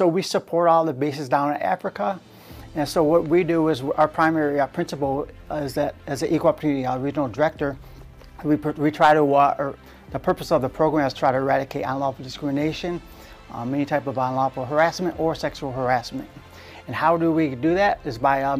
So we support all the bases down in Africa. And so what we do is our primary principle is that as an equal opportunity regional director, we try to, the purpose of the program is to try to eradicate unlawful discrimination, any type of unlawful harassment or sexual harassment. And how do we do that is by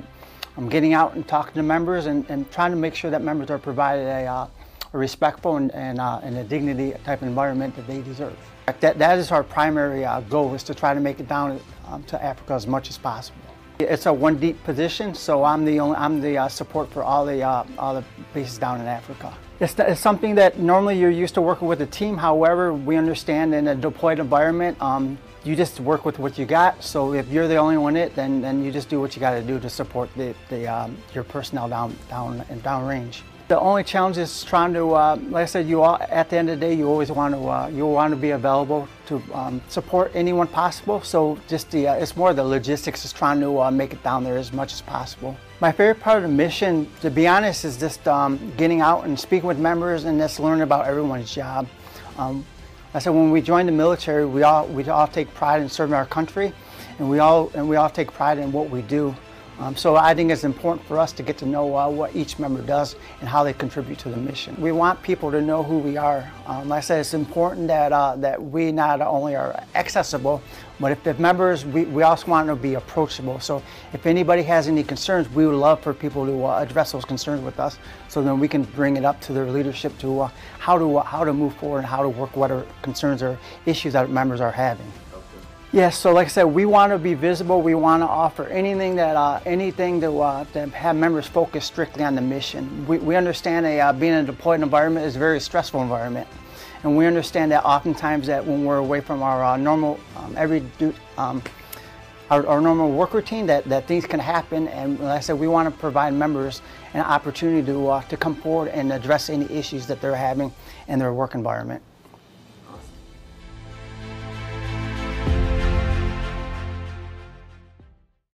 getting out and talking to members and trying to make sure that members are provided a respectful and a dignity type environment that they deserve. That is our primary goal, is to try to make it down to Africa as much as possible. It's a one deep position, so I'm the support for all the bases down in Africa. It's something that normally you're used to working with a team. However, we understand in a deployed environment, you just work with what you got. So if you're the only one in it, then you just do what you got to do to support your personnel downrange. The only challenge is trying to, like I said, you all, at the end of the day, you always want to be available to support anyone possible. So just it's more the logistics, is trying to make it down there as much as possible. My favorite part of the mission, to be honest, is just getting out and speaking with members and just learning about everyone's job. I said, when we joined the military, we all take pride in serving our country, and we all take pride in what we do. So I think it's important for us to get to know what each member does and how they contribute to the mission. We want people to know who we are. Like I said, it's important that that we not only are accessible, but if the members, we also want to be approachable. So if anybody has any concerns, we would love for people to address those concerns with us, so then we can bring it up to their leadership to how to move forward and how to work whatever concerns or issues that members are having. Yes, so like I said, we want to be visible. We want to offer anything that to have members focus strictly on the mission. We understand that being in a deployed environment is a very stressful environment, and we understand that oftentimes that when we're away from our normal our normal work routine, that things can happen. And like I said, we want to provide members an opportunity to come forward and address any issues that they're having in their work environment.